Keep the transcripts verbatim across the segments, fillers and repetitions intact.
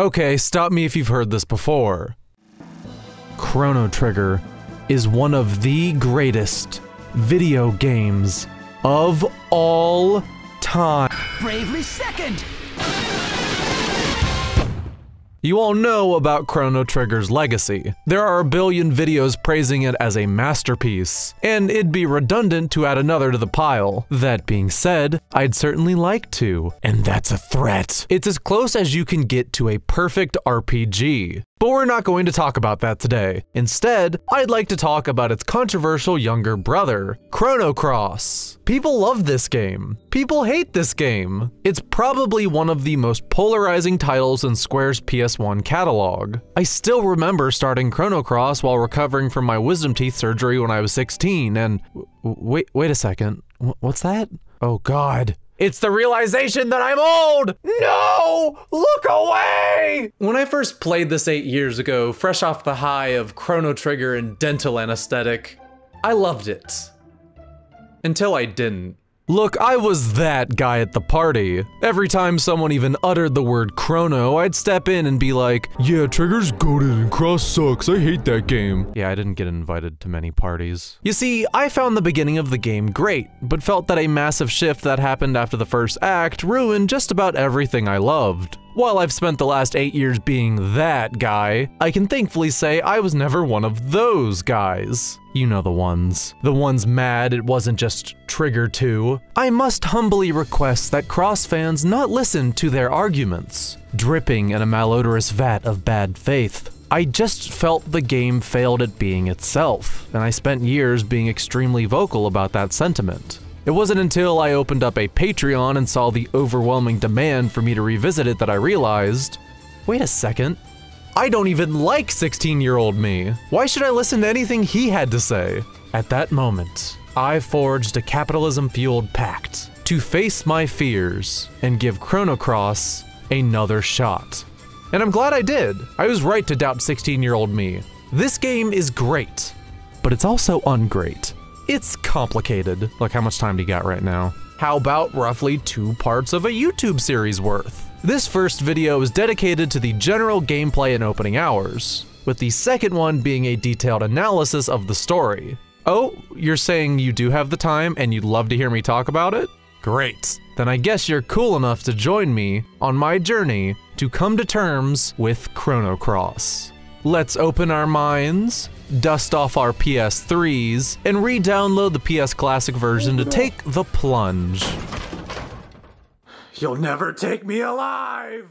Okay, stop me if you've heard this before. Chrono Trigger is one of the greatest video games of all time. Bravely Second! You all know about Chrono Trigger's legacy. There are a billion videos praising it as a masterpiece, and it'd be redundant to add another to the pile. That being said, I'd certainly like to, and that's a threat. It's as close as you can get to a perfect R P G. But we're not going to talk about that today. Instead, I'd like to talk about its controversial younger brother, Chrono Cross. People love this game. People hate this game. It's probably one of the most polarizing titles in Square's P S one catalog. I still remember starting Chrono Cross while recovering from my wisdom teeth surgery when I was sixteen, and wait, wait a second, what's that? Oh God. It's the realization that I'm old! No! Look away! When I first played this eight years ago, fresh off the high of Chrono Trigger and dental anesthetic, I loved it. Until I didn't. Look, I was that guy at the party. Every time someone even uttered the word Chrono, I'd step in and be like, yeah, Trigger's goated and Cross sucks, I hate that game. Yeah, I didn't get invited to many parties. You see, I found the beginning of the game great, but felt that a massive shift that happened after the first act ruined just about everything I loved. While I've spent the last eight years being that guy, I can thankfully say I was never one of those guys. You know the ones. The ones mad it wasn't just Trigger two. I must humbly request that Cross fans not listen to their arguments, dripping in a malodorous vat of bad faith. I just felt the game failed at being itself, and I spent years being extremely vocal about that sentiment. It wasn't until I opened up a Patreon and saw the overwhelming demand for me to revisit it that I realized, wait a second, I don't even like sixteen-year-old me. Why should I listen to anything he had to say? At that moment, I forged a capitalism-fueled pact to face my fears and give Chrono Cross another shot. And I'm glad I did. I was right to doubt sixteen-year-old me. This game is great, but it's also ungreat. It's complicated. Look, how much time do you got right now? How about roughly two parts of a YouTube series worth? This first video is dedicated to the general gameplay and opening hours, with the second one being a detailed analysis of the story. Oh, you're saying you do have the time and you'd love to hear me talk about it? Great. Then I guess you're cool enough to join me on my journey to come to terms with Chrono Cross. Let's open our minds, dust off our P S threes, and re-download the P S Classic version to take the plunge. You'll never take me alive!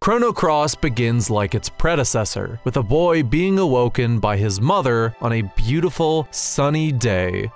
Chrono Cross begins like its predecessor, with a boy being awoken by his mother on a beautiful, sunny day.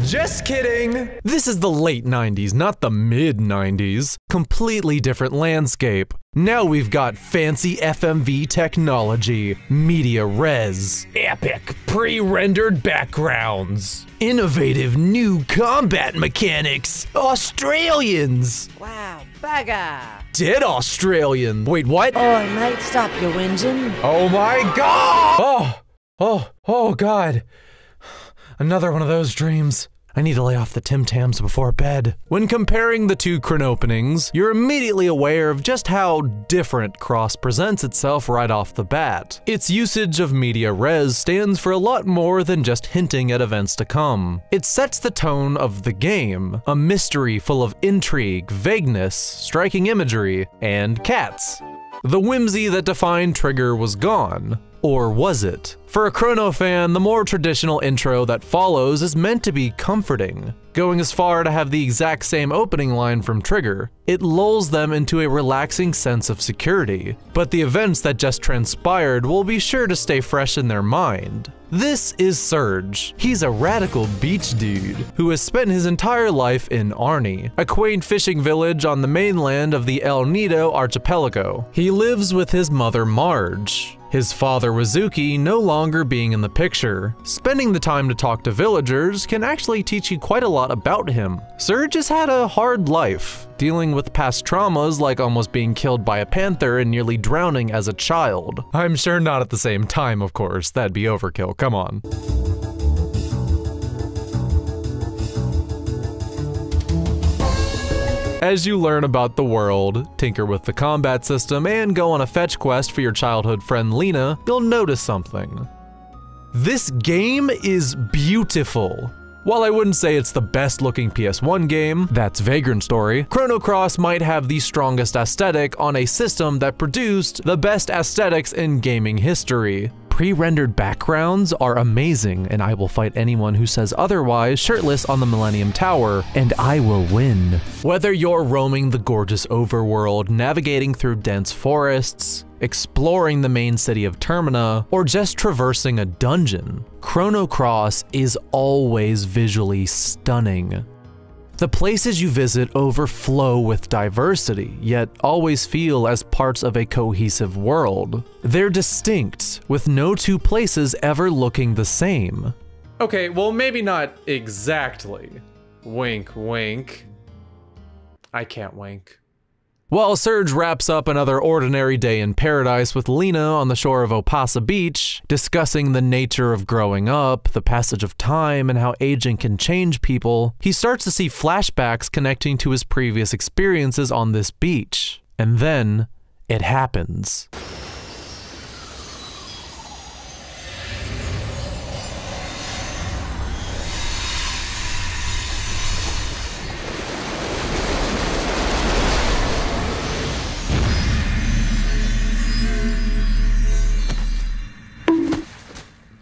Just kidding! This is the late nineties, not the mid nineties. Completely different landscape. Now we've got fancy F M V technology, media res, epic pre-rendered backgrounds, innovative new combat mechanics, Australians! Wow, bugger! Dead Australian! Wait, what? Oh, mate, stop your whinging. Oh my God! Oh! Oh! Oh God! Another one of those dreams. I need to lay off the Tim Tams before bed. When comparing the two Chrono openings, you're immediately aware of just how different Cross presents itself right off the bat. Its usage of media res stands for a lot more than just hinting at events to come. It sets the tone of the game, a mystery full of intrigue, vagueness, striking imagery, and cats. The whimsy that defined Trigger was gone. Or was it? For a Chrono fan, the more traditional intro that follows is meant to be comforting, going as far to have the exact same opening line from Trigger. It lulls them into a relaxing sense of security, but the events that just transpired will be sure to stay fresh in their mind. This is Serge. He's a radical beach dude who has spent his entire life in Arnie, a quaint fishing village on the mainland of the El Nido Archipelago. He lives with his mother Marge. His father, Wazuki, no longer being in the picture. Spending the time to talk to villagers can actually teach you quite a lot about him. Serge has had a hard life, dealing with past traumas like almost being killed by a panther and nearly drowning as a child. I'm sure not at the same time, of course. That'd be overkill, come on. As you learn about the world, tinker with the combat system, and go on a fetch quest for your childhood friend Lena, you'll notice something. This game is beautiful. While I wouldn't say it's the best looking P S one game, that's Vagrant Story, Chrono Cross might have the strongest aesthetic on a system that produced the best aesthetics in gaming history. Pre-rendered backgrounds are amazing, and I will fight anyone who says otherwise shirtless on the Millennium Tower, and I will win. Whether you're roaming the gorgeous overworld, navigating through dense forests, exploring the main city of Termina, or just traversing a dungeon, Chrono Cross is always visually stunning. The places you visit overflow with diversity, yet always feel as parts of a cohesive world. They're distinct, with no two places ever looking the same. Okay, well, maybe not exactly. Wink, wink. I can't wink. While Serge wraps up another ordinary day in paradise with Lena on the shore of Opasa Beach, discussing the nature of growing up, the passage of time, and how aging can change people, he starts to see flashbacks connecting to his previous experiences on this beach. And then, it happens.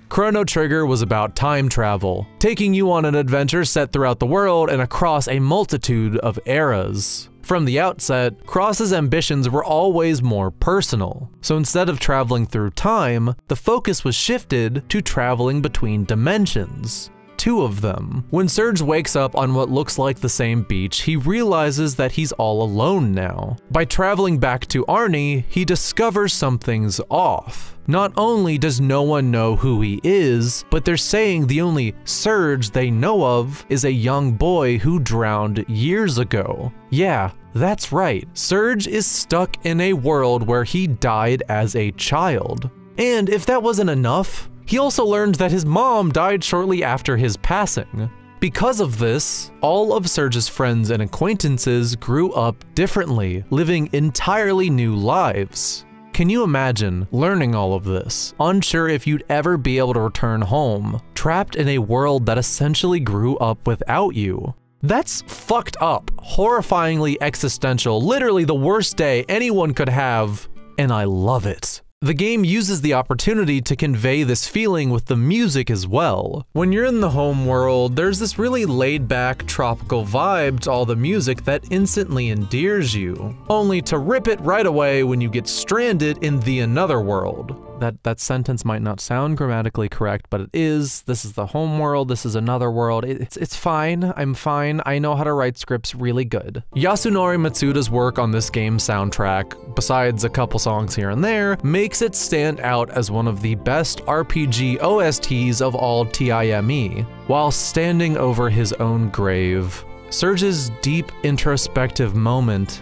Chrono Trigger was about time travel, taking you on an adventure set throughout the world and across a multitude of eras. From the outset, Cross's ambitions were always more personal, so instead of traveling through time, the focus was shifted to traveling between dimensions. Two of them. When Serge wakes up on what looks like the same beach, he realizes that he's all alone now. By traveling back to Arnie, he discovers something's off. Not only does no one know who he is, but they're saying the only Serge they know of is a young boy who drowned years ago. Yeah, that's right. Serge is stuck in a world where he died as a child. And if that wasn't enough, he also learned that his mom died shortly after his passing. Because of this, all of Serge's friends and acquaintances grew up differently, living entirely new lives. Can you imagine learning all of this, unsure if you'd ever be able to return home, trapped in a world that essentially grew up without you? That's fucked up, horrifyingly existential, literally the worst day anyone could have, and I love it. The game uses the opportunity to convey this feeling with the music as well. When you're in the home world, there's this really laid-back, tropical vibe to all the music that instantly endears you, only to rip it right away when you get stranded in the another world. That, that sentence might not sound grammatically correct, but it is. This is the home world, this is another world. It, it's, it's fine, I'm fine, I know how to write scripts really good. Yasunori Matsuda's work on this game's soundtrack, besides a couple songs here and there, makes it stand out as one of the best R P G O S Ts of all time. While standing over his own grave, Serge's deep introspective moment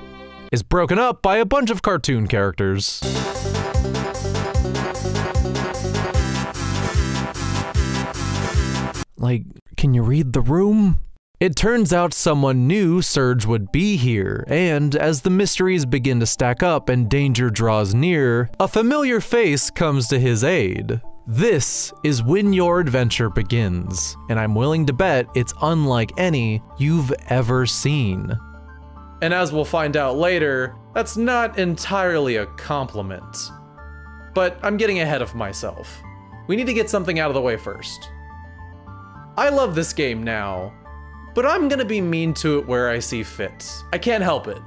is broken up by a bunch of cartoon characters. Like, can you read the room? It turns out someone knew Serge would be here, and as the mysteries begin to stack up and danger draws near, a familiar face comes to his aid. This is when your adventure begins, and I'm willing to bet it's unlike any you've ever seen. And as we'll find out later, that's not entirely a compliment. But I'm getting ahead of myself. We need to get something out of the way first. I love this game now, but I'm gonna be mean to it where I see fit. I can't help it.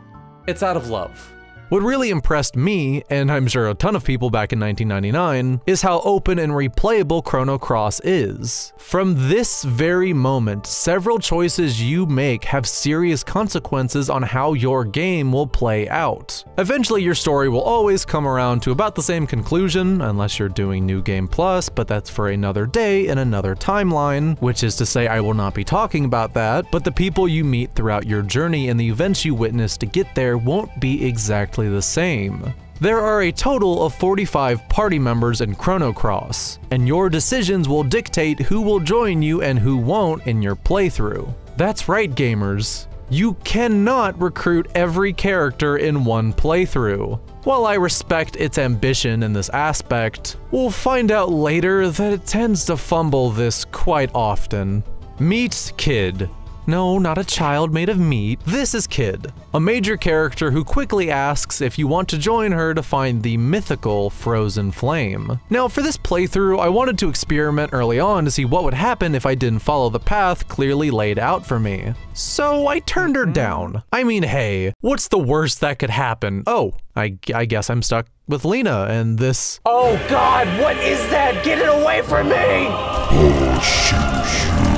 It's out of love. What really impressed me, and I'm sure a ton of people back in nineteen ninety-nine, is how open and replayable Chrono Cross is. From this very moment, several choices you make have serious consequences on how your game will play out. Eventually your story will always come around to about the same conclusion, unless you're doing New Game Plus, but that's for another day and another timeline, which is to say I will not be talking about that, but the people you meet throughout your journey and the events you witness to get there won't be exactly the same. There are a total of forty-five party members in Chrono Cross, and your decisions will dictate who will join you and who won't in your playthrough. That's right, gamers. You cannot recruit every character in one playthrough. While I respect its ambition in this aspect, we'll find out later that it tends to fumble this quite often. Meet Kid. No, not a child made of meat. This is Kid, a major character who quickly asks if you want to join her to find the mythical Frozen Flame. Now, for this playthrough, I wanted to experiment early on to see what would happen if I didn't follow the path clearly laid out for me. So I turned her down. I mean, hey, what's the worst that could happen? Oh, I, I guess I'm stuck with Lena and this— Oh God, what is that? Get it away from me! Oh, shoo, shoo.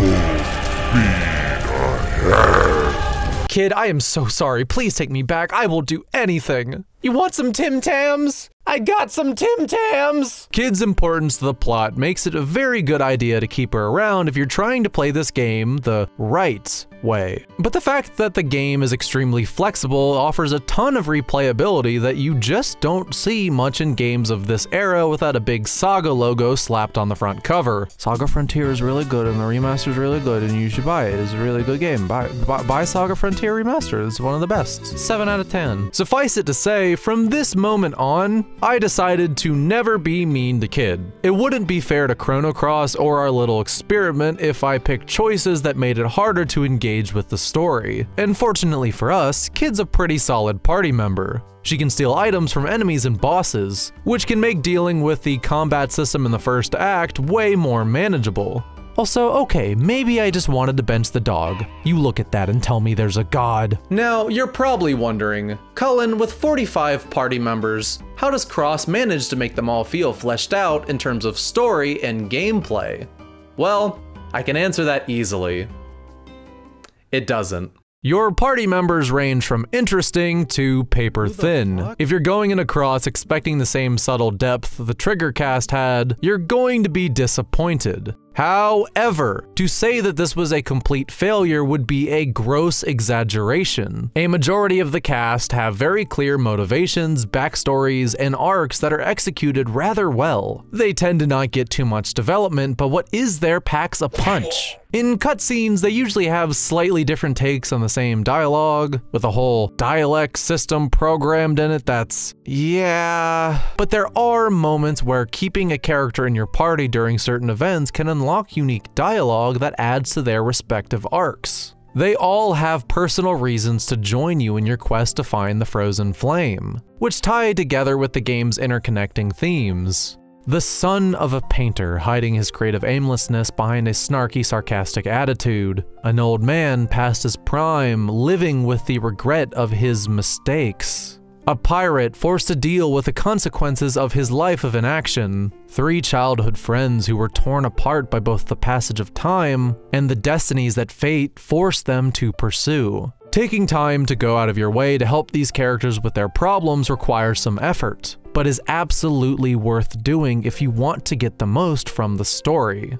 Oh. Kid, I am so sorry. Please take me back. I will do anything. You want some Tim Tams? I got some Tim Tams! Kid's importance to the plot makes it a very good idea to keep her around if you're trying to play this game the right way. But the fact that the game is extremely flexible offers a ton of replayability that you just don't see much in games of this era without a big Saga logo slapped on the front cover. Saga Frontier is really good and the remaster is really good and you should buy it. It's a really good game. Buy, buy, buy Saga Frontier Remaster. It's one of the best. seven out of ten. Suffice it to say, from this moment on, I decided to never be mean to Kid. It wouldn't be fair to Chrono Cross or our little experiment if I picked choices that made it harder to engage with the story. And fortunately for us, Kid's a pretty solid party member. She can steal items from enemies and bosses, which can make dealing with the combat system in the first act way more manageable. Also, okay, maybe I just wanted to bench the dog. You look at that and tell me there's a god. Now, you're probably wondering, Cullen, with forty-five party members, how does Cross manage to make them all feel fleshed out in terms of story and gameplay? Well, I can answer that easily. It doesn't. Your party members range from interesting to paper thin. If you're going into Cross expecting the same subtle depth the Trigger cast had, you're going to be disappointed. However, to say that this was a complete failure would be a gross exaggeration. A majority of the cast have very clear motivations, backstories, and arcs that are executed rather well. They tend to not get too much development, but what is there packs a punch. In cutscenes, they usually have slightly different takes on the same dialogue, with a whole dialect system programmed in it that's, yeah. But there are moments where keeping a character in your party during certain events can unlock unique dialogue that adds to their respective arcs. They all have personal reasons to join you in your quest to find the Frozen Flame, which tie together with the game's interconnecting themes. The son of a painter hiding his creative aimlessness behind a snarky, sarcastic attitude. An old man past his prime, living with the regret of his mistakes. A pirate forced to deal with the consequences of his life of inaction. Three childhood friends who were torn apart by both the passage of time and the destinies that fate forced them to pursue. Taking time to go out of your way to help these characters with their problems requires some effort, but is absolutely worth doing if you want to get the most from the story.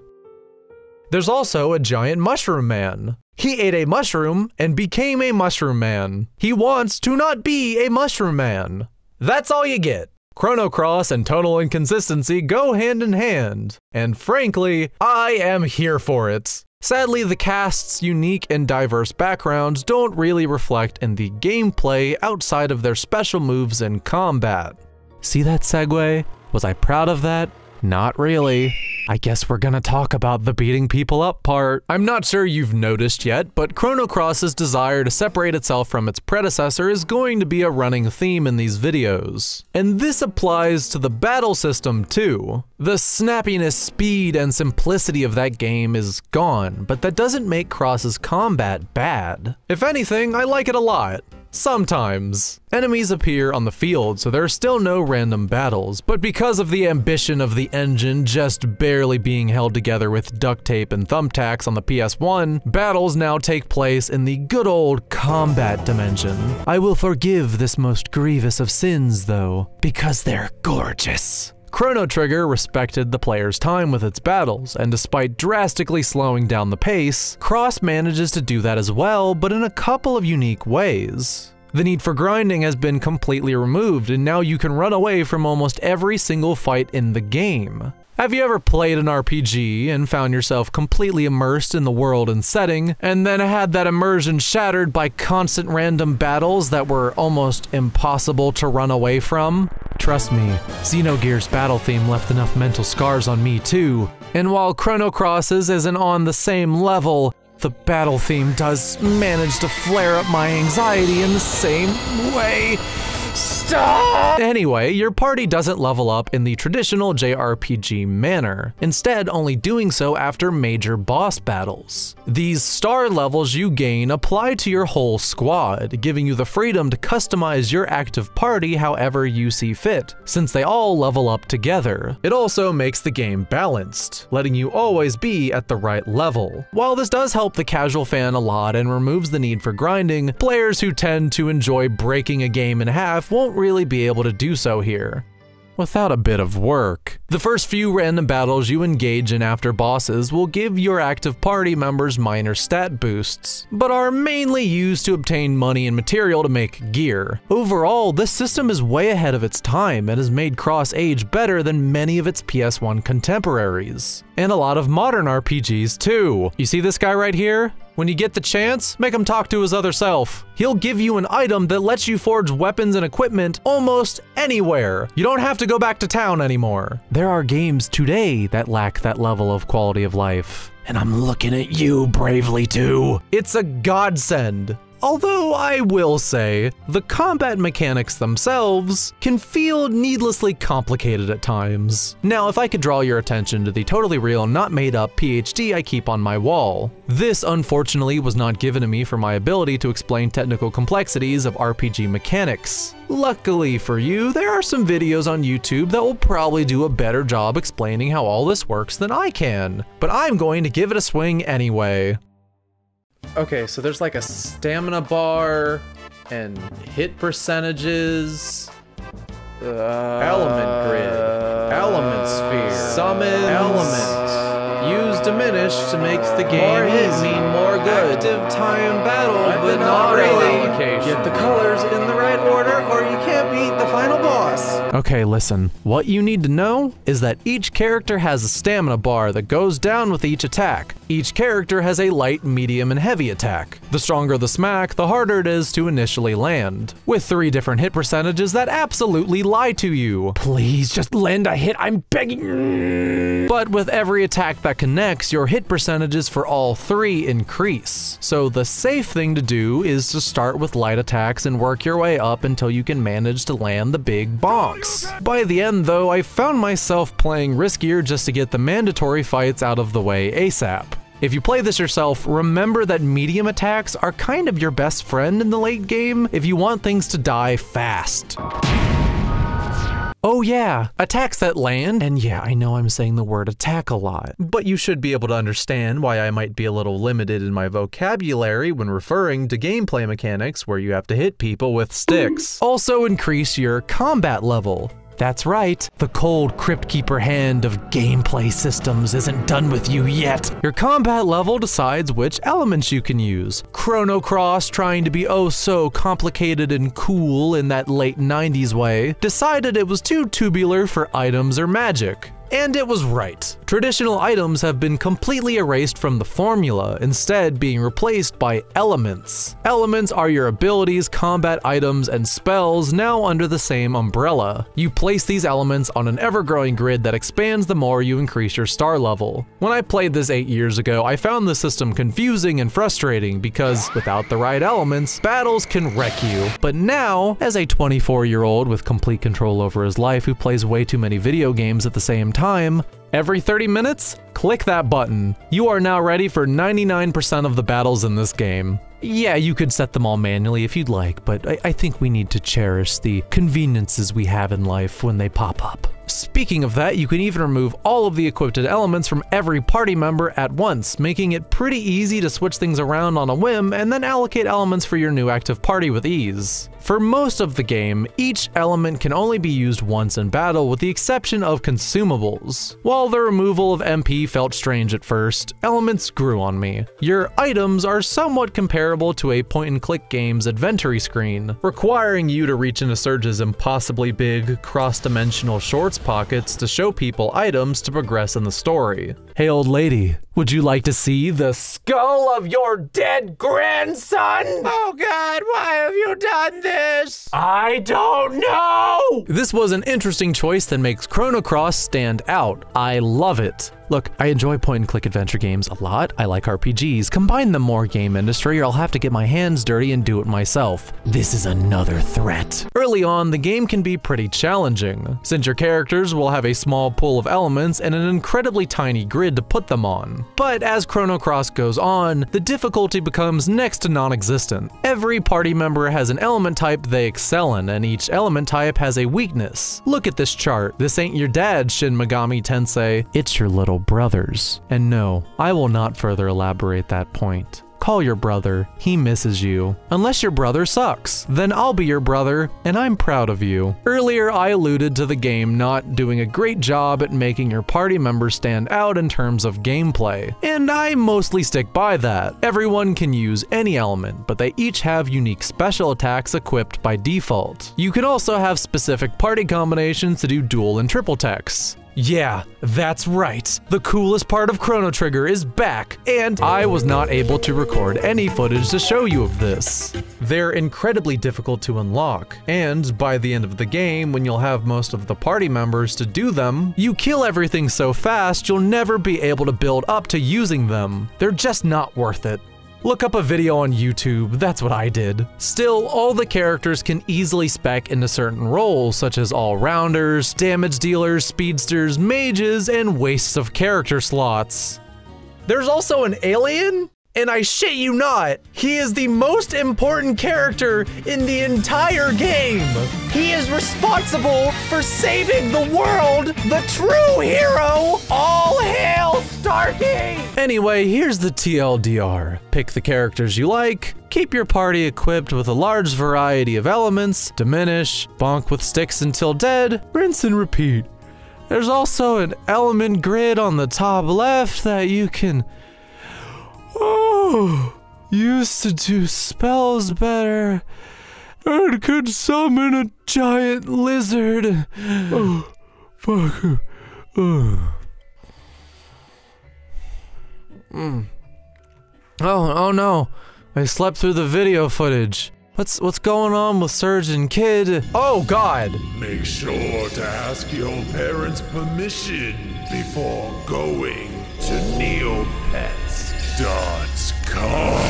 There's also a giant mushroom man. He ate a mushroom and became a mushroom man. He wants to not be a mushroom man. That's all you get. Chrono Cross and tonal inconsistency go hand in hand, and frankly, I am here for it. Sadly, the cast's unique and diverse backgrounds don't really reflect in the gameplay outside of their special moves in combat. See that segue? Was I proud of that? Not really. I guess we're gonna talk about the beating people up part. I'm not sure you've noticed yet, but Chrono Cross's desire to separate itself from its predecessor is going to be a running theme in these videos. And this applies to the battle system too. The snappiness, speed, and simplicity of that game is gone, but that doesn't make Cross's combat bad. If anything, I like it a lot. Sometimes. Enemies appear on the field, so there are still no random battles, but because of the ambition of the engine just barely being held together with duct tape and thumbtacks on the P S one, battles now take place in the good old combat dimension. I will forgive this most grievous of sins, though, because they're gorgeous. Chrono Trigger respected the player's time with its battles, and despite drastically slowing down the pace, Cross manages to do that as well, but in a couple of unique ways. The need for grinding has been completely removed, and now you can run away from almost every single fight in the game. Have you ever played an R P G and found yourself completely immersed in the world and setting, and then had that immersion shattered by constant random battles that were almost impossible to run away from? Trust me, Xenogears battle theme left enough mental scars on me too, and while Chrono Cross's isn't on the same level, the battle theme does manage to flare up my anxiety in the same way. Stop! Anyway, your party doesn't level up in the traditional J R P G manner, instead only doing so after major boss battles. These star levels you gain apply to your whole squad, giving you the freedom to customize your active party however you see fit, since they all level up together. It also makes the game balanced, letting you always be at the right level. While this does help the casual fan a lot and removes the need for grinding, players who tend to enjoy breaking a game in half won't really be able to do so here without a bit of work. The first few random battles you engage in after bosses will give your active party members minor stat boosts, but are mainly used to obtain money and material to make gear. Overall, this system is way ahead of its time and has made Cross Age better than many of its P S one contemporaries, and a lot of modern R P Gs too. You see this guy right here? When you get the chance, make him talk to his other self. He'll give you an item that lets you forge weapons and equipment almost anywhere. You don't have to go back to town anymore. There are games today that lack that level of quality of life. And I'm looking at you, Bravely two. It's a godsend. Although I will say, the combat mechanics themselves can feel needlessly complicated at times. Now, if I could draw your attention to the totally real, not made up P H D I keep on my wall. This, unfortunately, was not given to me for my ability to explain technical complexities of R P G mechanics. Luckily for you, there are some videos on YouTube that will probably do a better job explaining how all this works than I can, but I'm going to give it a swing anyway. Okay, so there's like a stamina bar and hit percentages, uh, element grid, element sphere, summon element, use diminish to make the game hit mean more good, active time battle, but not really, get the colors in the right order or you can't beat the final boss. Okay, listen, what you need to know is that each character has a stamina bar that goes down with each attack. Each character has a light, medium, and heavy attack. The stronger the smack, the harder it is to initially land, with three different hit percentages that absolutely lie to you. Please just land a hit, I'm begging. But with every attack that connects, your hit percentages for all three increase. So the safe thing to do is to start with light attacks and work your way up until you can manage to land the big bonks. By the end though, I found myself playing riskier just to get the mandatory fights out of the way ASAP. If you play this yourself, remember that medium attacks are kind of your best friend in the late game if you want things to die fast. Oh yeah, attacks that land, and yeah, I know I'm saying the word attack a lot, but you should be able to understand why I might be a little limited in my vocabulary when referring to gameplay mechanics where you have to hit people with sticks. Also increase your combat level. That's right, the cold Cryptkeeper hand of gameplay systems isn't done with you yet. Your combat level decides which elements you can use. Chrono Cross, trying to be oh so complicated and cool in that late nineties way, decided it was too tubular for items or magic. And it was right. Traditional items have been completely erased from the formula, instead being replaced by elements. Elements are your abilities, combat items, and spells now under the same umbrella. You place these elements on an ever-growing grid that expands the more you increase your star level. When I played this eight years ago, I found the system confusing and frustrating because without the right elements, battles can wreck you. But now, as a twenty-four-year-old with complete control over his life who plays way too many video games at the same time, time, every thirty minutes, click that button. You are now ready for ninety-nine percent of the battles in this game. Yeah, you could set them all manually if you'd like, but I, I think we need to cherish the conveniences we have in life when they pop up. Speaking of that, you can even remove all of the equipped elements from every party member at once, making it pretty easy to switch things around on a whim and then allocate elements for your new active party with ease. For most of the game, each element can only be used once in battle with the exception of consumables. While the removal of M P felt strange at first, elements grew on me. Your items are somewhat comparable to a point-and-click game's inventory screen, requiring you to reach into Surge's impossibly big, cross-dimensional shorts chest pockets to show people items to progress in the story. Hey old lady, would you like to see the skull of your dead grandson? Oh god, why have you done this? I don't know! This was an interesting choice that makes Chrono Cross stand out. I love it. Look, I enjoy point-and-click adventure games a lot. I like R P Gs. Combine them more, game industry, or I'll have to get my hands dirty and do it myself. This is another threat. Early on, the game can be pretty challenging, since your characters will have a small pool of elements and an incredibly tiny grid to put them on. But as Chrono Cross goes on, the difficulty becomes next to non-existent. Every party member has an element type they excel in, and each element type has a weakness. Look at this chart. This ain't your dad's Shin Megami Tensei. It's your little brothers. And no, I will not further elaborate that point. Call your brother, he misses you. Unless your brother sucks, then I'll be your brother, and I'm proud of you. Earlier, I alluded to the game not doing a great job at making your party members stand out in terms of gameplay, and I mostly stick by that. Everyone can use any element, but they each have unique special attacks equipped by default. You can also have specific party combinations to do dual and triple techs. Yeah, that's right. The coolest part of Chrono Trigger is back, and I was not able to record any footage to show you of this. They're incredibly difficult to unlock, and by the end of the game, when you'll have most of the party members to do them, you kill everything so fast you'll never be able to build up to using them. They're just not worth it. Look up a video on YouTube, that's what I did. Still, all the characters can easily spec into certain roles, such as all-rounders, damage dealers, speedsters, mages, and wastes of character slots. There's also an alien? And I shit you not, he is the most important character in the entire game. He is responsible for saving the world, the true hero. All hail Starkey! Anyway, here's the T L D R. Pick the characters you like, keep your party equipped with a large variety of elements, diminish, bonk with sticks until dead, rinse and repeat. There's also an element grid on the top left that you can Oh, used to do spells better and could summon a giant lizard. Oh, fuck. Oh. Mm. oh, oh no. I slept through the video footage. What's what's going on with Surgeon Kid? Oh god! Make sure to ask your parents' permission before going to Neopets dot com.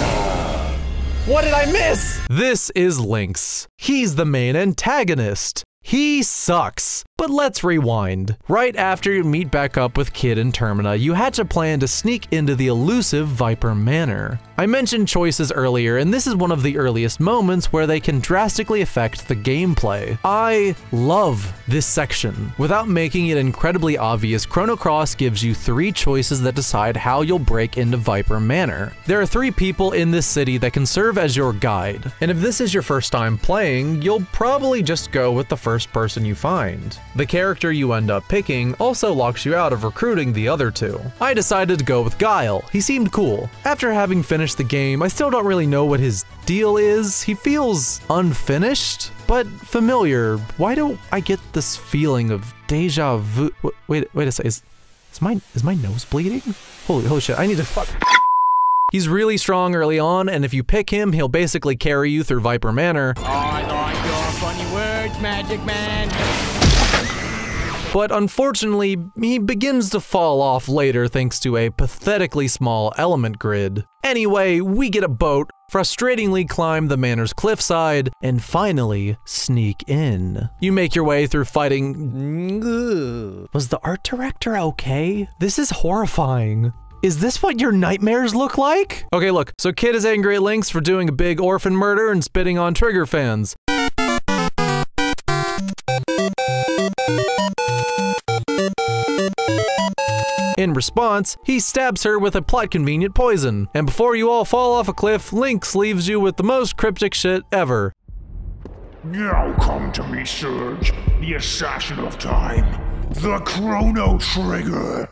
What did I miss? This is Lynx. He's the main antagonist. He sucks. But let's rewind. Right after you meet back up with Kid and Termina, you hatch a plan to sneak into the elusive Viper Manor. I mentioned choices earlier, and this is one of the earliest moments where they can drastically affect the gameplay. I love this section. Without making it incredibly obvious, Chrono Cross gives you three choices that decide how you'll break into Viper Manor. There are three people in this city that can serve as your guide, and if this is your first time playing, you'll probably just go with the first person you find. The character you end up picking also locks you out of recruiting the other two. I decided to go with Guile. He seemed cool. After having finished the game, I still don't really know what his deal is. He feels unfinished, but familiar. Why do I get this feeling of deja vu? Wait, wait a second. Is, is my is my nose bleeding? Holy, holy shit! I need to fuck. He's really strong early on, and if you pick him, he'll basically carry you through Viper Manor. I like your funny words, Magic Man. But unfortunately, he begins to fall off later thanks to a pathetically small element grid. Anyway, we get a boat, frustratingly climb the manor's cliffside, and finally sneak in. You make your way through fighting... Was the art director okay? This is horrifying. Is this what your nightmares look like? Okay, look, so Kid is angry at Lynx for doing a big orphan murder and spitting on Trigger fans. In response, he stabs her with a plot-convenient poison. And before you all fall off a cliff, Lynx leaves you with the most cryptic shit ever. Now come to me, Surge, the assassin of time, the Chrono Trigger.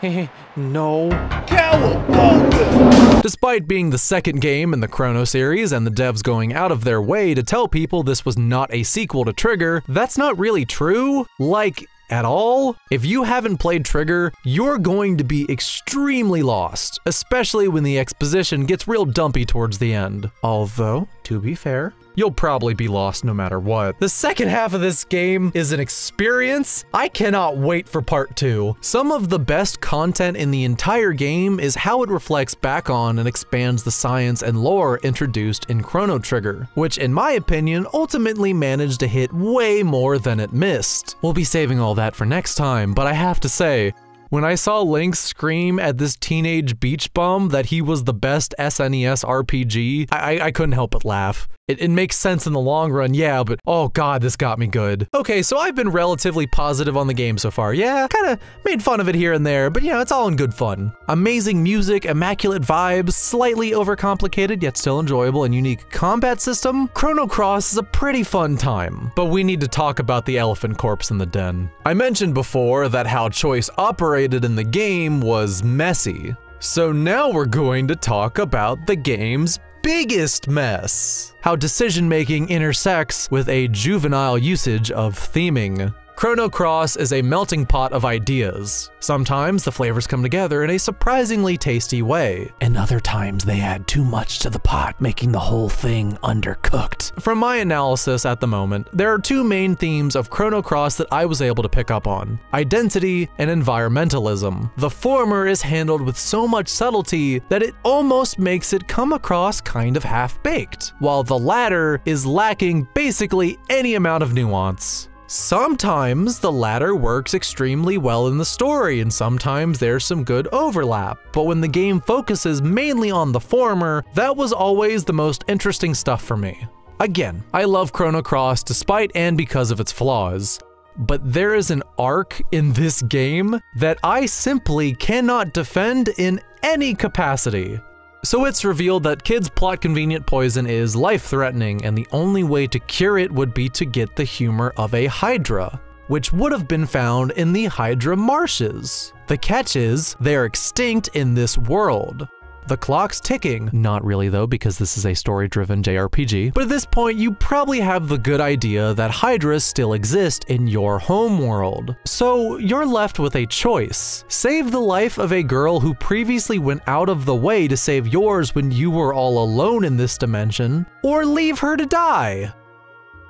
Hehe, no. Cowabunga! Despite being the second game in the Chrono series and the devs going out of their way to tell people this was not a sequel to Trigger, that's not really true. Like, at all? If you haven't played Trigger, you're going to be extremely lost, especially when the exposition gets real dumpy towards the end. Although, to be fair, you'll probably be lost no matter what. The second half of this game is an experience. I cannot wait for part two. Some of the best content in the entire game is how it reflects back on and expands the science and lore introduced in Chrono Trigger, which in my opinion ultimately managed to hit way more than it missed. We'll be saving all that for next time, but I have to say, when I saw Link scream at this teenage beach bum that he was the best S N E S R P G, I, I, I couldn't help but laugh. It, it makes sense in the long run, yeah, but oh god, this got me good. Okay, so I've been relatively positive on the game so far. Yeah, kinda made fun of it here and there, but you know, it's all in good fun. Amazing music, immaculate vibes, slightly overcomplicated yet still enjoyable and unique combat system. Chrono Cross is a pretty fun time, but we need to talk about the elephant corpse in the den. I mentioned before that how choice operated in the game was messy. So now we're going to talk about the game's biggest mess. How decision-making intersects with a juvenile usage of theming. Chrono Cross is a melting pot of ideas. Sometimes the flavors come together in a surprisingly tasty way, and other times they add too much to the pot, making the whole thing undercooked. From my analysis at the moment, there are two main themes of Chrono Cross that I was able to pick up on: identity and environmentalism. The former is handled with so much subtlety that it almost makes it come across kind of half-baked, while the latter is lacking basically any amount of nuance. Sometimes the latter works extremely well in the story, and sometimes there's some good overlap, but when the game focuses mainly on the former, that was always the most interesting stuff for me. Again, I love Chrono Cross despite and because of its flaws, but there is an arc in this game that I simply cannot defend in any capacity. So it's revealed that kids' plot-convenient poison is life-threatening, and the only way to cure it would be to get the humor of a hydra, which would have been found in the Hydra marshes. The catch is, they're extinct in this world. The clock's ticking. Not really though, because this is a story-driven J R P G. But at this point, you probably have the good idea that hydras still exist in your homeworld. So you're left with a choice. Save the life of a girl who previously went out of the way to save yours when you were all alone in this dimension, or leave her to die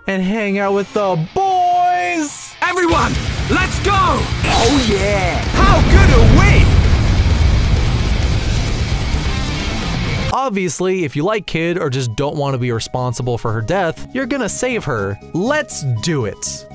and hang out with the boys! Everyone, let's go! Oh yeah! How good are we? Obviously, if you like Kid or just don't want to be responsible for her death, you're gonna save her. Let's do it.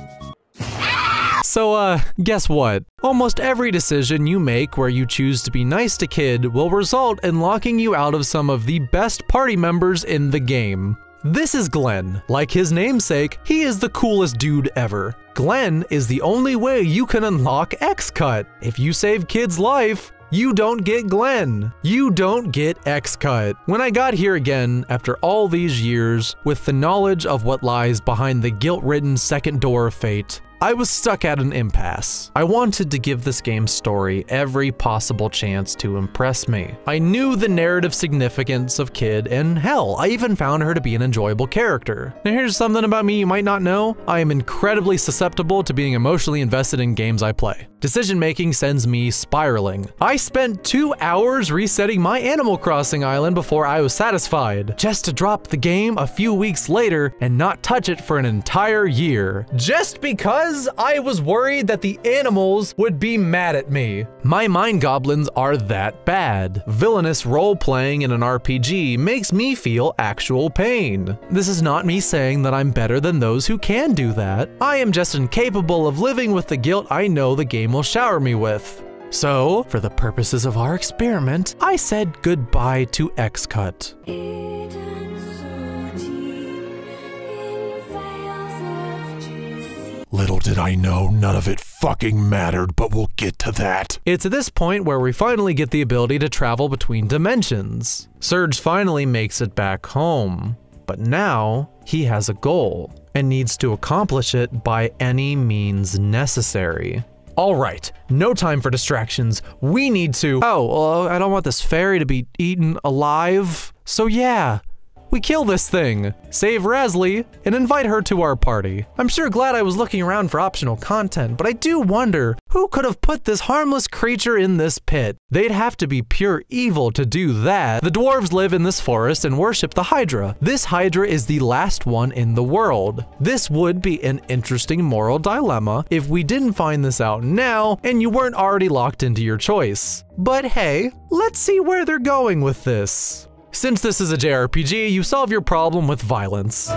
So, uh, guess what? Almost every decision you make where you choose to be nice to Kid will result in locking you out of some of the best party members in the game. This is Glenn. Like his namesake, he is the coolest dude ever. Glenn is the only way you can unlock X-Cut. If you save Kid's life, you don't get Glenn. You don't get X-Cut. When I got here again, after all these years, with the knowledge of what lies behind the guilt-ridden second door of fate, I was stuck at an impasse. I wanted to give this game's story every possible chance to impress me. I knew the narrative significance of Kid, and hell, I even found her to be an enjoyable character. Now here's something about me you might not know. I am incredibly susceptible to being emotionally invested in games I play. Decision making sends me spiraling. I spent two hours resetting my Animal Crossing island before I was satisfied, just to drop the game a few weeks later and not touch it for an entire year. Just because I was worried that the animals would be mad at me. My mind goblins are that bad. Villainous role playing in an R P G makes me feel actual pain. This is not me saying that I'm better than those who can do that. I am just incapable of living with the guilt I know the game will shower me with. So, for the purposes of our experiment, I said goodbye to X-Cut. Little did I know, none of it fucking mattered, but we'll get to that. It's at this point where we finally get the ability to travel between dimensions. Surge finally makes it back home, but now he has a goal and needs to accomplish it by any means necessary. Alright, no time for distractions. We need to- Oh, well, I don't want this fairy to be eaten alive. So yeah, we kill this thing, save Razzly, and invite her to our party. I'm sure glad I was looking around for optional content, but I do wonder who could have put this harmless creature in this pit. They'd have to be pure evil to do that. The dwarves live in this forest and worship the Hydra. This Hydra is the last one in the world. This would be an interesting moral dilemma if we didn't find this out now and you weren't already locked into your choice. But hey, let's see where they're going with this. Since this is a J R P G, you solve your problem with violence.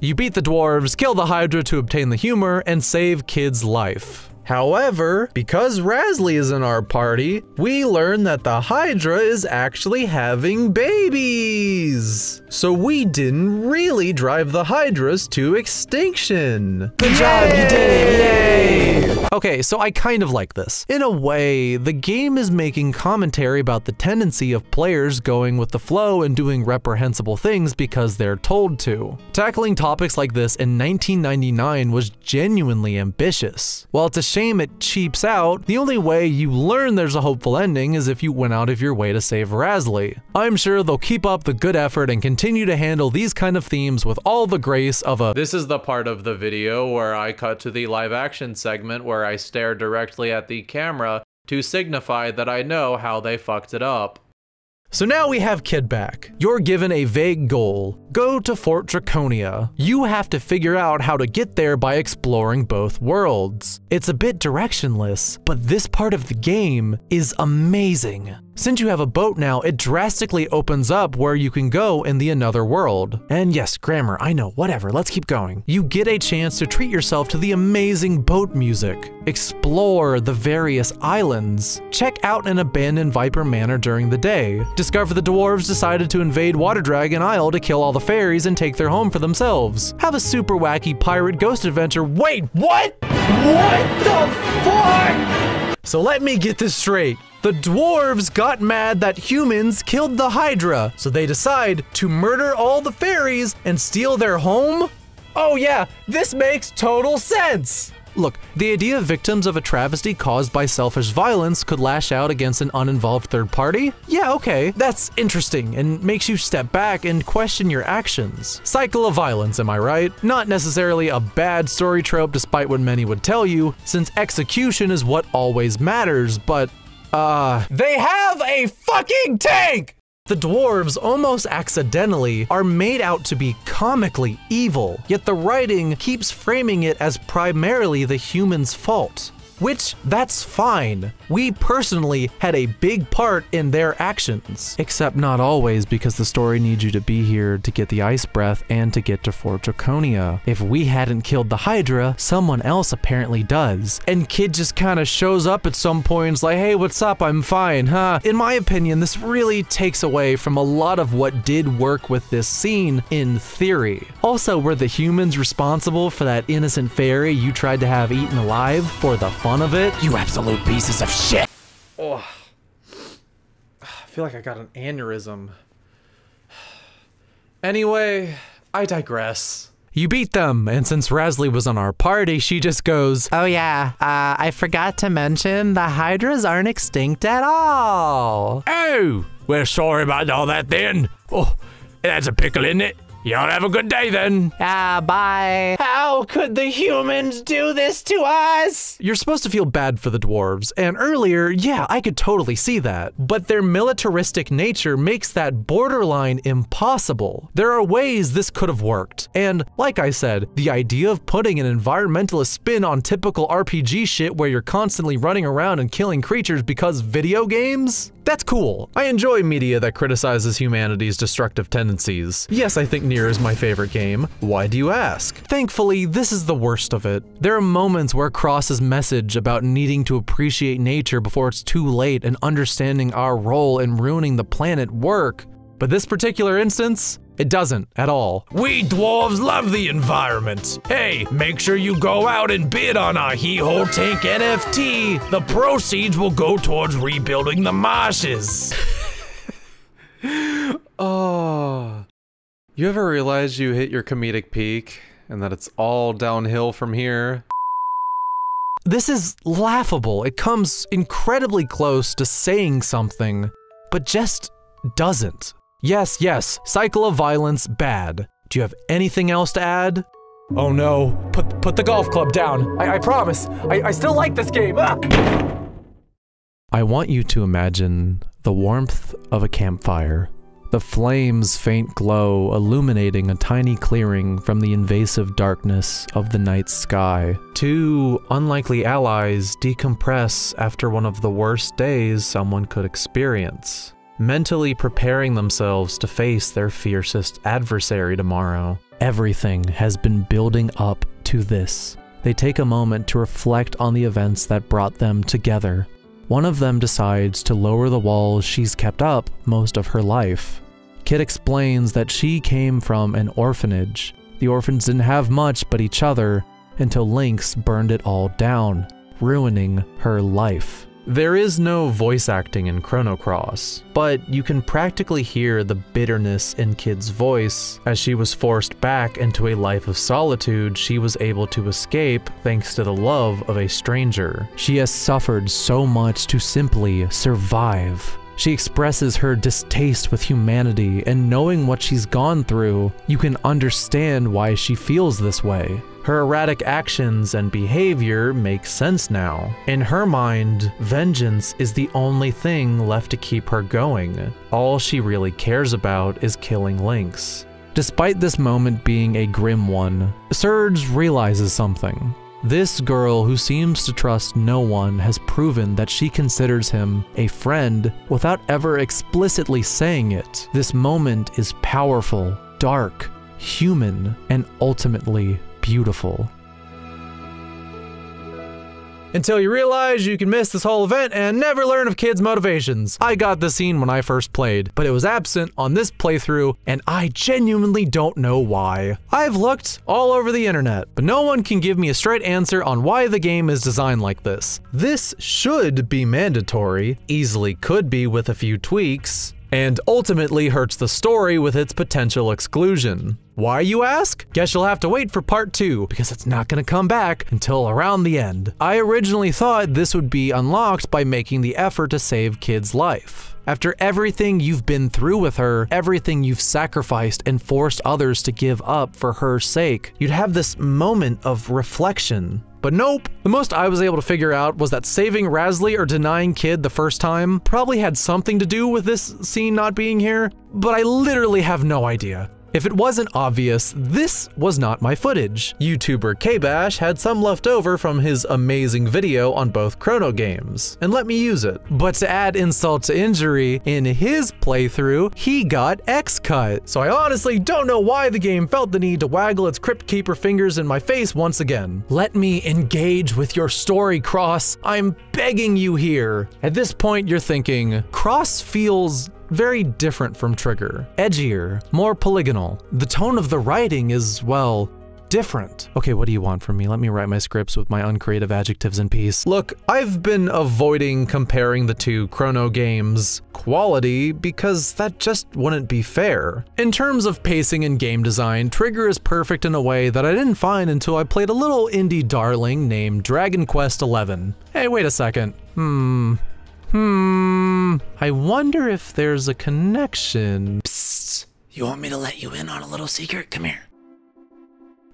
You beat the dwarves, kill the Hydra to obtain the humor, and save Kid's life. However, because Razzly is in our party, we learn that the Hydra is actually having babies! So we didn't really drive the Hydras to extinction! Good job, you did it! Yay! Okay, so I kind of like this. In a way, the game is making commentary about the tendency of players going with the flow and doing reprehensible things because they're told to. Tackling topics like this in nineteen ninety-nine was genuinely ambitious. While it's a shame it cheaps out, the only way you learn there's a hopeful ending is if you went out of your way to save Razzly. I'm sure they'll keep up the good effort and continue to handle these kind of themes with all the grace of a- This is the part of the video where I cut to the live action segment where I stare directly at the camera to signify that I know how they fucked it up. So now we have Kid back. You're given a vague goal. Go to Fort Draconia. You have to figure out how to get there by exploring both worlds. It's a bit directionless, but this part of the game is amazing. Since you have a boat now, it drastically opens up where you can go in the another world. And yes, grammar, I know, whatever, let's keep going. You get a chance to treat yourself to the amazing boat music. Explore the various islands. Check out an abandoned Viper Manor during the day. Discover the dwarves decided to invade Water Dragon Isle to kill all the fairies and take their home for themselves. Have a super wacky pirate ghost adventure. Wait, what? What the fuck? So let me get this straight. The dwarves got mad that humans killed the Hydra, so they decide to murder all the fairies and steal their home? Oh yeah, this makes total sense! Look, the idea of victims of a travesty caused by selfish violence could lash out against an uninvolved third party? Yeah, okay, that's interesting and makes you step back and question your actions. Cycle of violence, am I right? Not necessarily a bad story trope despite what many would tell you, since execution is what always matters, but Uh, they have a fucking tank! The dwarves, almost accidentally, are made out to be comically evil, yet the writing keeps framing it as primarily the humans' fault. Which, that's fine. We personally had a big part in their actions. Except not always, because the story needs you to be here to get the ice breath and to get to Fort Draconia. If we hadn't killed the Hydra, someone else apparently does. And Kid just kinda shows up at some points like, hey, what's up, I'm fine, huh? In my opinion, this really takes away from a lot of what did work with this scene in theory. Also, were the humans responsible for that innocent fairy you tried to have eaten alive for the fun of it? You absolute pieces of shit! Oh, I feel like I got an aneurysm. Anyway, I digress. You beat them, and since Razzly was on our party, she just goes, oh yeah, uh, I forgot to mention the Hydras aren't extinct at all. Oh, well sorry about all that then. Oh, that's a pickle, isn't it? Y'all have a good day then! Ah, uh, bye! How could the humans do this to us? You're supposed to feel bad for the dwarves, and earlier, yeah, I could totally see that. But their militaristic nature makes that borderline impossible. There are ways this could have worked. And, like I said, the idea of putting an environmentalist spin on typical R P G shit where you're constantly running around and killing creatures because video games? That's cool. I enjoy media that criticizes humanity's destructive tendencies. Yes, I think Nier is my favorite game. Why do you ask? Thankfully, this is the worst of it. There are moments where Cross's message about needing to appreciate nature before it's too late and understanding our role in ruining the planet work, but this particular instance, it doesn't at all. We dwarves love the environment. Hey, make sure you go out and bid on our He-Hole Tank N F T. The proceeds will go towards rebuilding the marshes. Oh. You ever realize you hit your comedic peak and that it's all downhill from here? This is laughable. It comes incredibly close to saying something, but just doesn't. Yes, yes, cycle of violence, bad. Do you have anything else to add? Oh no, put, put the golf club down. I, I promise, I, I still like this game. Ah! I want you to imagine the warmth of a campfire. The flames' faint glow illuminating a tiny clearing from the invasive darkness of the night sky. Two unlikely allies decompress after one of the worst days someone could experience, mentally preparing themselves to face their fiercest adversary tomorrow. Everything has been building up to this. They take a moment to reflect on the events that brought them together. One of them decides to lower the walls she's kept up most of her life. Kit explains that she came from an orphanage. The orphans didn't have much but each other until Lynx burned it all down, ruining her life. There is no voice acting in Chrono Cross, but you can practically hear the bitterness in Kid's voice as she was forced back into a life of solitude she was able to escape thanks to the love of a stranger. She has suffered so much to simply survive. She expresses her distaste with humanity, and knowing what she's gone through, you can understand why she feels this way. Her erratic actions and behavior make sense now. In her mind, vengeance is the only thing left to keep her going. All she really cares about is killing Lynx. Despite this moment being a grim one, Surge realizes something. This girl who seems to trust no one has proven that she considers him a friend without ever explicitly saying it. This moment is powerful, dark, human, and ultimately beautiful. Until you realize you can miss this whole event and never learn of Kid's motivations. I got the scene when I first played, but it was absent on this playthrough, and I genuinely don't know why. I've looked all over the internet, but no one can give me a straight answer on why the game is designed like this. This should be mandatory, easily could be with a few tweaks, and ultimately hurts the story with its potential exclusion. Why, you ask? Guess you'll have to wait for part two, because it's not gonna come back until around the end. I originally thought this would be unlocked by making the effort to save Kid's life. After everything you've been through with her, everything you've sacrificed and forced others to give up for her sake, you'd have this moment of reflection. But nope. The most I was able to figure out was that saving Razzly or denying Kid the first time probably had something to do with this scene not being here, but I literally have no idea. If it wasn't obvious, this was not my footage. YouTuber KBash had some left over from his amazing video on both Chrono games, and let me use it. But to add insult to injury, in his playthrough, he got X-cut. So I honestly don't know why the game felt the need to waggle its Crypt Keeper fingers in my face once again. Let me engage with your story, Cross. I'm begging you here. At this point, you're thinking, Cross feels very different from Trigger. Edgier, more polygonal. The tone of the writing is, well, different. Okay, what do you want from me? Let me write my scripts with my uncreative adjectives in peace. Look, I've been avoiding comparing the two Chrono games' quality because that just wouldn't be fair. In terms of pacing and game design, Trigger is perfect in a way that I didn't find until I played a little indie darling named Dragon Quest eleven. Hey, wait a second. Hmm. Hmm, I wonder if there's a connection. Psst, you want me to let you in on a little secret? Come here.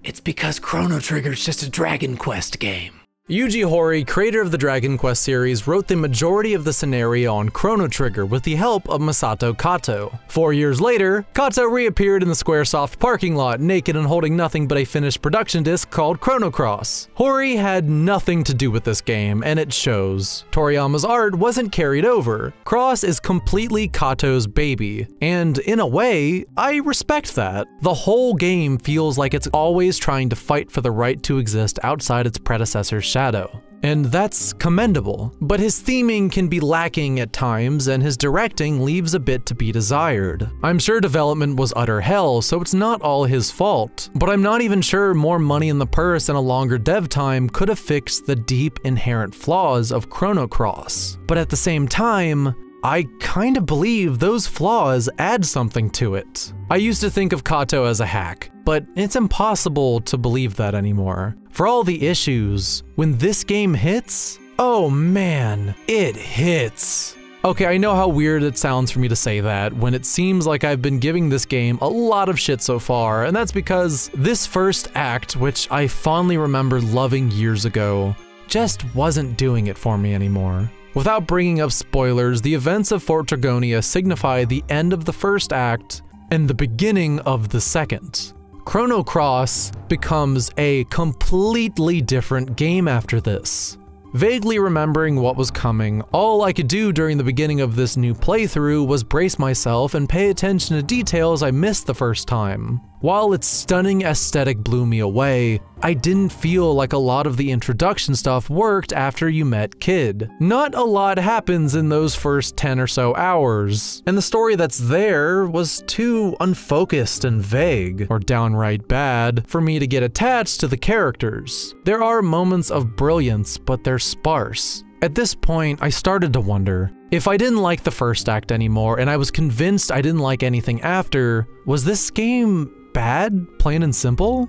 It's because Chrono Trigger is just a Dragon Quest game. Yuji Horii, creator of the Dragon Quest series, wrote the majority of the scenario on Chrono Trigger with the help of Masato Kato. Four years later, Kato reappeared in the Squaresoft parking lot, naked and holding nothing but a finished production disc called Chrono Cross. Horii had nothing to do with this game, and it shows. Toriyama's art wasn't carried over. Cross is completely Kato's baby, and in a way, I respect that. The whole game feels like it's always trying to fight for the right to exist outside its predecessor's shadow. Shadow. And that's commendable, but his theming can be lacking at times and his directing leaves a bit to be desired. I'm sure development was utter hell, so it's not all his fault, but I'm not even sure more money in the purse and a longer dev time could have fixed the deep inherent flaws of Chrono Cross. But at the same time, I kinda believe those flaws add something to it. I used to think of Kato as a hack, but it's impossible to believe that anymore. For all the issues, when this game hits, oh man, it hits. Okay, I know how weird it sounds for me to say that when it seems like I've been giving this game a lot of shit so far, and that's because this first act, which I fondly remember loving years ago, just wasn't doing it for me anymore. Without bringing up spoilers, the events of Fort Draconia signify the end of the first act and the beginning of the second. Chrono Cross becomes a completely different game after this. Vaguely remembering what was coming, all I could do during the beginning of this new playthrough was brace myself and pay attention to details I missed the first time. While its stunning aesthetic blew me away, I didn't feel like a lot of the introduction stuff worked after you met Kid. Not a lot happens in those first ten or so hours, and the story that's there was too unfocused and vague, or downright bad, for me to get attached to the characters. There are moments of brilliance, but they're sparse. At this point, I started to wonder, if I didn't like the first act anymore and I was convinced I didn't like anything after, was this game bad, plain and simple?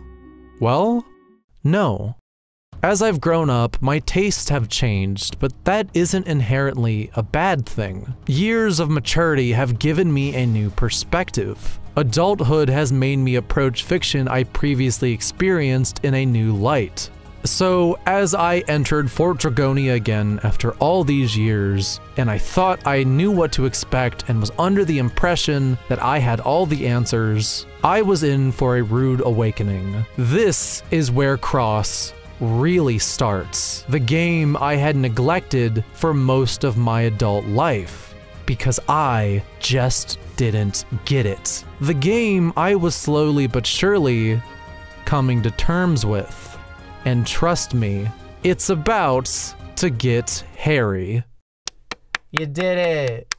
Well, no. As I've grown up, my tastes have changed, but that isn't inherently a bad thing. Years of maturity have given me a new perspective. Adulthood has made me approach fiction I previously experienced in a new light. So, as I entered Fort Draconia again after all these years, and I thought I knew what to expect and was under the impression that I had all the answers, I was in for a rude awakening. This is where Cross really starts, the game I had neglected for most of my adult life, because I just didn't get it. The game I was slowly but surely coming to terms with. And trust me, it's about to get hairy. You did it.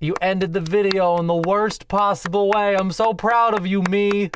You ended the video in the worst possible way. I'm so proud of you, me.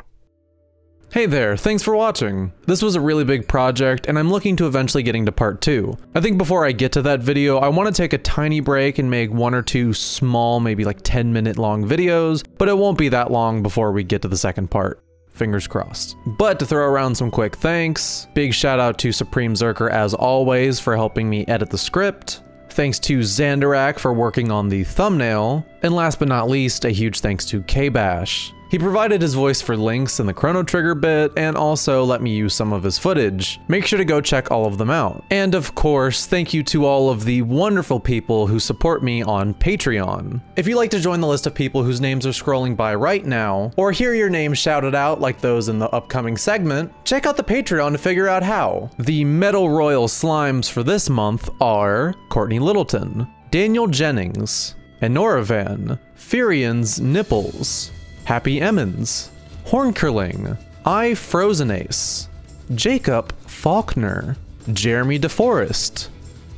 Hey there, thanks for watching. This was a really big project, and I'm looking to eventually getting to part two. I think before I get to that video, I want to take a tiny break and make one or two small, maybe like ten minute long videos, but it won't be that long before we get to the second part. Fingers crossed. But to throw around some quick thanks, big shout out to Supreme Zerker as always for helping me edit the script. Thanks to Xanderac for working on the thumbnail. And last but not least, a huge thanks to KBash. He provided his voice for Lynx in the Chrono Trigger bit and also let me use some of his footage. Make sure to go check all of them out. And of course, thank you to all of the wonderful people who support me on Patreon. If you'd like to join the list of people whose names are scrolling by right now, or hear your name shouted out like those in the upcoming segment, check out the Patreon to figure out how. The Metal Royal Slimes for this month are Courtney Littleton, Daniel Jennings, Anoravan, Furian's Nipples, Happy Emmons, Horncurling, I Frozen Ace, Jacob Faulkner, Jeremy DeForest,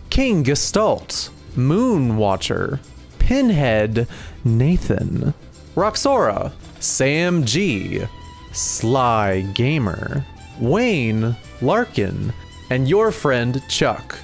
King Gestalt, Moon Watcher, Pinhead Nathan, Roxora, Sam G, Sly Gamer, Wayne Larkin, and your friend Chuck.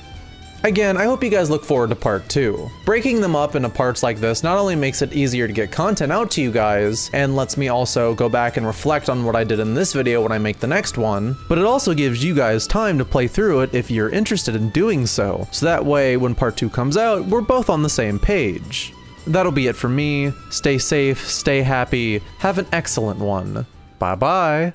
Again, I hope you guys look forward to part two. Breaking them up into parts like this not only makes it easier to get content out to you guys, and lets me also go back and reflect on what I did in this video when I make the next one, but it also gives you guys time to play through it if you're interested in doing so, so that way when part two comes out, we're both on the same page. That'll be it for me. Stay safe, stay happy, have an excellent one. Bye-bye.